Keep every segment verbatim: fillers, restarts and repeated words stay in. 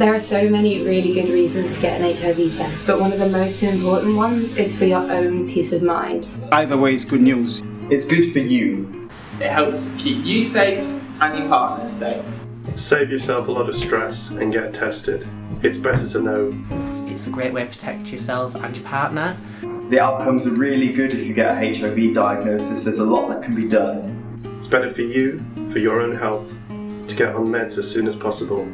There are so many really good reasons to get an H I V test, but one of the most important ones is for your own peace of mind. Either way, it's good news. It's good for you. It helps keep you safe and your partners safe. Save yourself a lot of stress and get tested. It's better to know. It's a great way to protect yourself and your partner. The outcomes are really good if you get a H I V diagnosis. There's a lot that can be done. It's better for you, for your own health, to get on meds as soon as possible,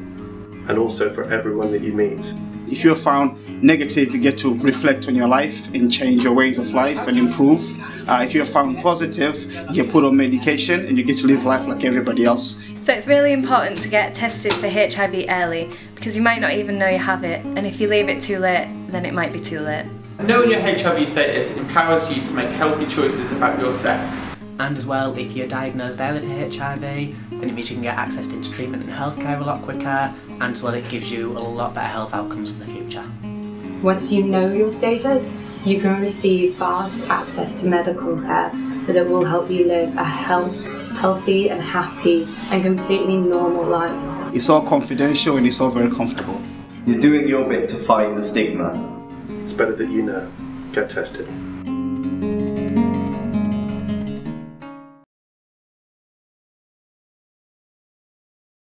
and also for everyone that you meet. If you're found negative, you get to reflect on your life and change your ways of life and improve. Uh, if you're found positive, you get put on medication and you get to live life like everybody else. So it's really important to get tested for H I V early, because you might not even know you have it, and if you leave it too late, then it might be too late. Knowing your H I V status empowers you to make healthy choices about your sex. And as well, if you're diagnosed early for H I V, then it means you can get access to treatment and healthcare a lot quicker, and as well it gives you a lot better health outcomes for the future. Once you know your status, you can receive fast access to medical care that will help you live a health, healthy and happy and completely normal life. It's all confidential and it's all very comfortable. You're doing your bit to fight the stigma. It's better that you know. Get tested.